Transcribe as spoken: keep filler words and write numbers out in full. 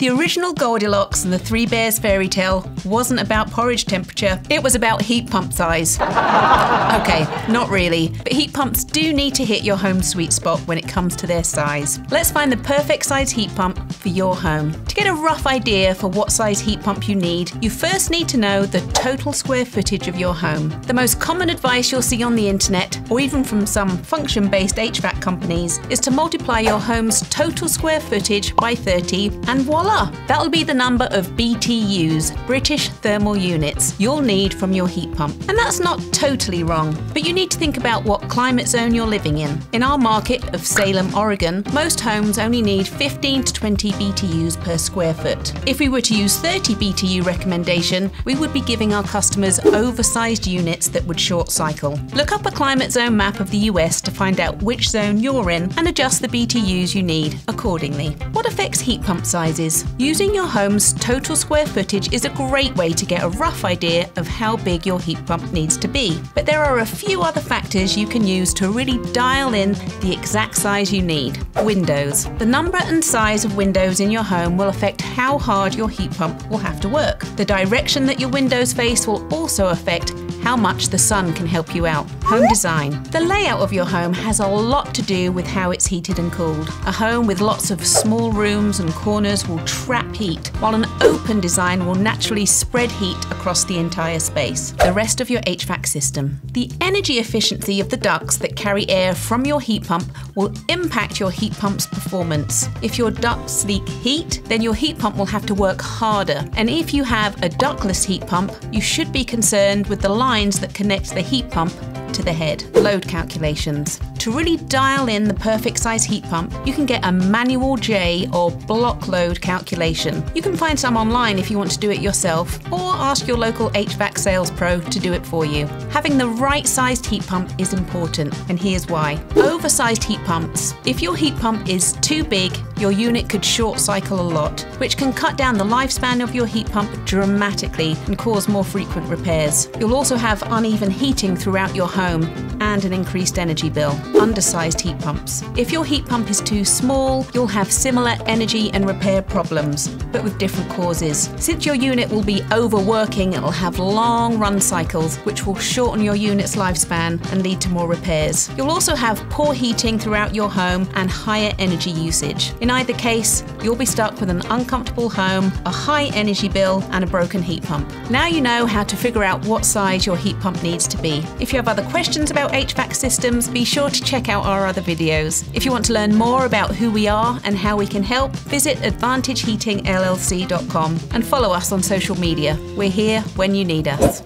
The original Goldilocks and the Three Bears fairy tale wasn't about porridge temperature, it was about heat pump size. Okay, not really, but heat pumps do need to hit your home sweet spot when it comes to their size. Let's find the perfect size heat pump for your home. To get a rough idea for what size heat pump you need, you first need to know the total square footage of your home. The most common advice you'll see on the internet, or even from some function-based H V A C companies, is to multiply your home's total square footage by thirty and voila! That'll be the number of B T Us, British thermal units, you'll need from your heat pump. And that's not totally wrong, but you need to think about what climate zone you're living in. In our market of Salem, Oregon, most homes only need fifteen to twenty B T Us per square foot. If we were to use thirty B T U recommendation, we would be giving our customers oversized units that would short cycle. Look up a climate zone map of the U S to find out which zone you're in and adjust the B T Us you need accordingly. What affects heat pump sizes? Using your home's total square footage is a great way to get a rough idea of how big your heat pump needs to be. But there are a few other factors you can use to really dial in the exact size you need. Windows. The number and size of windows in your home will affect how hard your heat pump will have to work. The direction that your windows face will also affect how much the sun can help you out. Home design. The layout of your home has a lot to do with how it's heated and cooled. A home with lots of small rooms and corners will trap heat, while an open design will naturally spread heat across the entire space. The rest of your H V A C system. The energy efficiency of the ducts that carry air from your heat pump will impact your heat pump's performance. If your ducts leak heat, then your heat pump will have to work harder. And if you have a ductless heat pump, you should be concerned with the line that connects the heat pump to the head. Load calculations. To really dial in the perfect size heat pump, you can get a Manual J or block load calculation. You can find some online if you want to do it yourself, or ask your local H V A C sales pro to do it for you. Having the right sized heat pump is important, and here's why. Oversized heat pumps. If your heat pump is too big, your unit could short cycle a lot, which can cut down the lifespan of your heat pump dramatically and cause more frequent repairs. You'll also have uneven heating throughout your home and an increased energy bill. Undersized heat pumps. If your heat pump is too small, you'll have similar energy and repair problems, but with different causes. Since your unit will be overworking, it'll have long run cycles, which will shorten your unit's lifespan and lead to more repairs. You'll also have poor heating throughout your home and higher energy usage. In either case, you'll be stuck with an uncomfortable home, a high energy bill, and a broken heat pump. Now you know how to figure out what size your heat pump needs to be. If you have other questions about H V A C systems, be sure to check out our other videos. If you want to learn more about who we are and how we can help, visit Advantage Heating L L C dot com and follow us on social media. We're here when you need us.